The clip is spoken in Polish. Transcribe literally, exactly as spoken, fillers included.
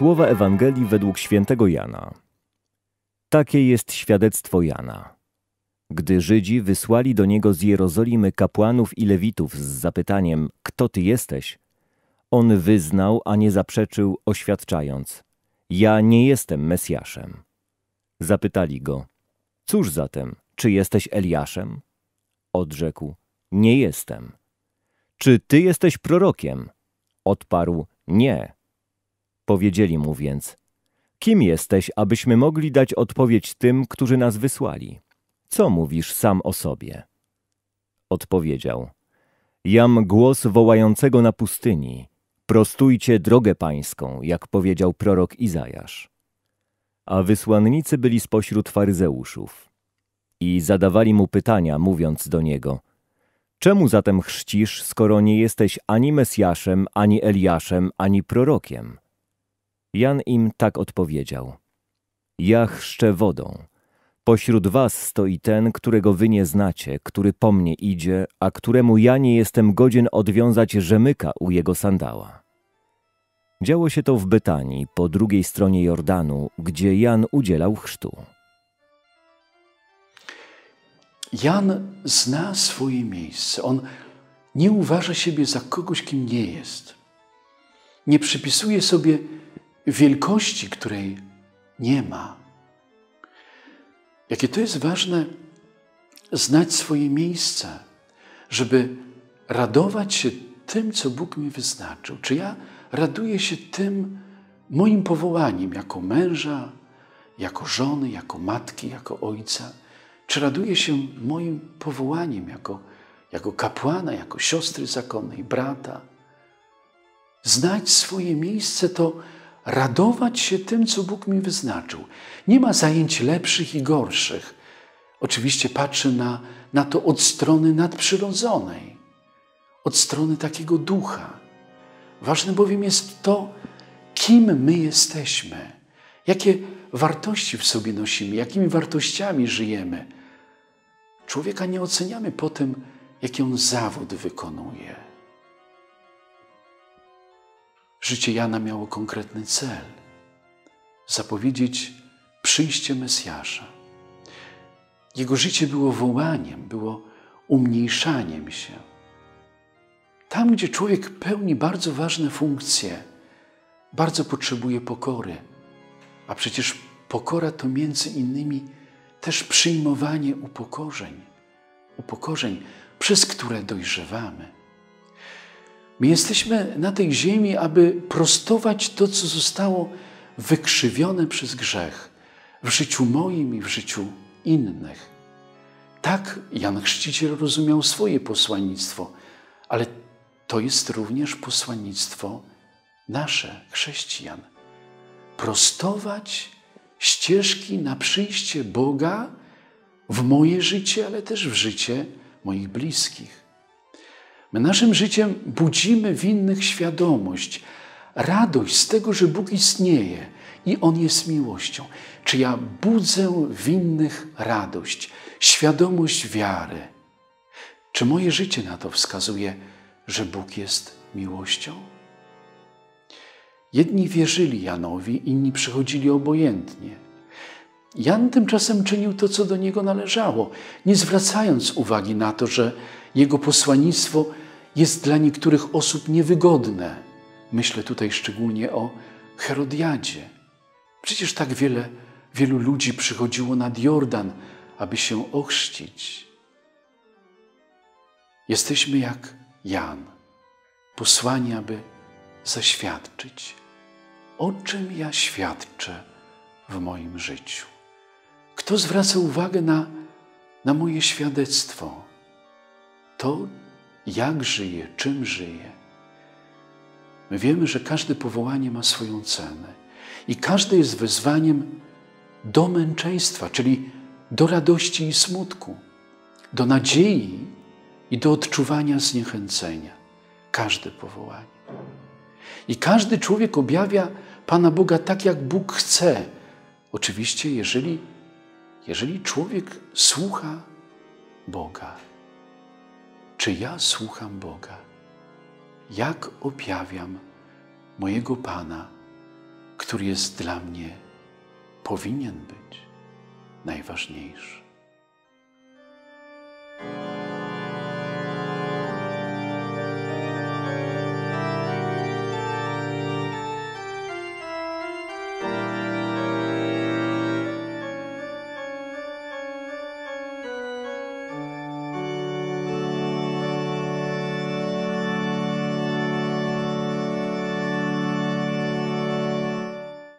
Słowa Ewangelii według świętego Jana. Takie jest świadectwo Jana. Gdy Żydzi wysłali do niego z Jerozolimy kapłanów i lewitów z zapytaniem, kto ty jesteś, on wyznał, a nie zaprzeczył, oświadczając, ja nie jestem Mesjaszem. Zapytali go, cóż zatem, czy jesteś Eliaszem? Odrzekł, nie jestem. Czy ty jesteś prorokiem? Odparł, nie. Powiedzieli mu więc, kim jesteś, abyśmy mogli dać odpowiedź tym, którzy nas wysłali? Co mówisz sam o sobie? Odpowiedział, jam głos wołającego na pustyni, prostujcie drogę pańską, jak powiedział prorok Izajasz. A wysłannicy byli spośród faryzeuszów i zadawali mu pytania, mówiąc do niego, czemu zatem chrzcisz, skoro nie jesteś ani Mesjaszem, ani Eliaszem, ani prorokiem? Jan im tak odpowiedział, ja chrzczę wodą. Pośród was stoi ten, którego wy nie znacie, który po mnie idzie, a któremu ja nie jestem godzien odwiązać rzemyka u jego sandała. Działo się to w Betanii, po drugiej stronie Jordanu, gdzie Jan udzielał chrztu. Jan zna swoje miejsce. On nie uważa siebie za kogoś, kim nie jest. Nie przypisuje sobie wielkości, której nie ma. Jakie to jest ważne znać swoje miejsce, żeby radować się tym, co Bóg mi wyznaczył. Czy ja raduję się tym moim powołaniem jako męża, jako żony, jako matki, jako ojca? Czy raduję się moim powołaniem jako, jako kapłana, jako siostry zakonnej, brata? Znać swoje miejsce to radować się tym, co Bóg mi wyznaczył. Nie ma zajęć lepszych i gorszych. Oczywiście patrzę na, na to od strony nadprzyrodzonej, od strony takiego ducha. Ważne bowiem jest to, kim my jesteśmy, jakie wartości w sobie nosimy, jakimi wartościami żyjemy. Człowieka nie oceniamy po tym, jaki on zawód wykonuje. Życie Jana miało konkretny cel – zapowiedzieć przyjście Mesjasza. Jego życie było wołaniem, było umniejszaniem się. Tam, gdzie człowiek pełni bardzo ważne funkcje, bardzo potrzebuje pokory. A przecież pokora to między innymi też przyjmowanie upokorzeń, upokorzeń, przez które dojrzewamy. My jesteśmy na tej ziemi, aby prostować to, co zostało wykrzywione przez grzech w życiu moim i w życiu innych. Tak Jan Chrzciciel rozumiał swoje posłannictwo, ale to jest również posłannictwo nasze, chrześcijan. Prostować ścieżki na przyjście Boga w moje życie, ale też w życie moich bliskich. My naszym życiem budzimy w innych świadomość, radość z tego, że Bóg istnieje i On jest miłością. Czy ja budzę w innych radość, świadomość wiary? Czy moje życie na to wskazuje, że Bóg jest miłością? Jedni wierzyli Janowi, inni przychodzili obojętnie. Jan tymczasem czynił to, co do niego należało, nie zwracając uwagi na to, że jego posłannictwo jest dla niektórych osób niewygodne. Myślę tutaj szczególnie o Herodiadzie. Przecież tak wiele, wielu ludzi przychodziło nad Jordan, aby się ochrzcić. Jesteśmy jak Jan, posłani, aby zaświadczyć. O czym ja świadczę w moim życiu? Kto zwraca uwagę na, na moje świadectwo? To, jak żyję, czym żyję. My wiemy, że każde powołanie ma swoją cenę i każde jest wezwaniem do męczeństwa, czyli do radości i smutku, do nadziei i do odczuwania zniechęcenia. Każde powołanie. I każdy człowiek objawia Pana Boga tak, jak Bóg chce. Oczywiście, jeżeli, jeżeli człowiek słucha Boga. Czy ja słucham Boga? Jak objawiam mojego Pana, który jest dla mnie, powinien być najważniejszy.